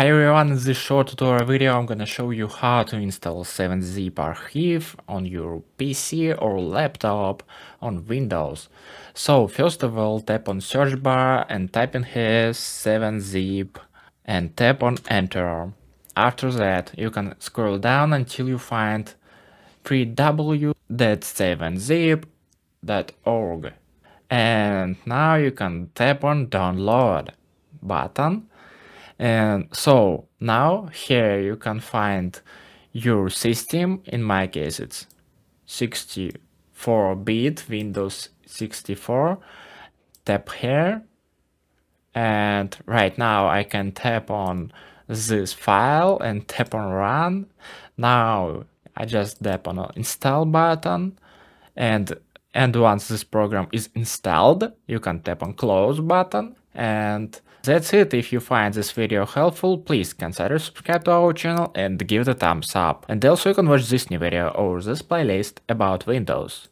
Hi everyone, in this short tutorial video I'm gonna show you how to install 7zip archive on your PC or laptop on Windows. So first of all, tap on search bar and type in here 7zip and tap on enter. After that you can scroll down until you find www.7zip.org and now you can tap on download button. And so now here you can find your system. In my case it's 64-bit Windows 64. Tap here and right now I can tap on this file and tap on run. Now I just tap on install button and once this program is installed you can tap on close button. And that's it. If you find this video helpful, please consider subscribe to our channel and give it a thumbs up. And also you can watch this new video or this playlist about Windows.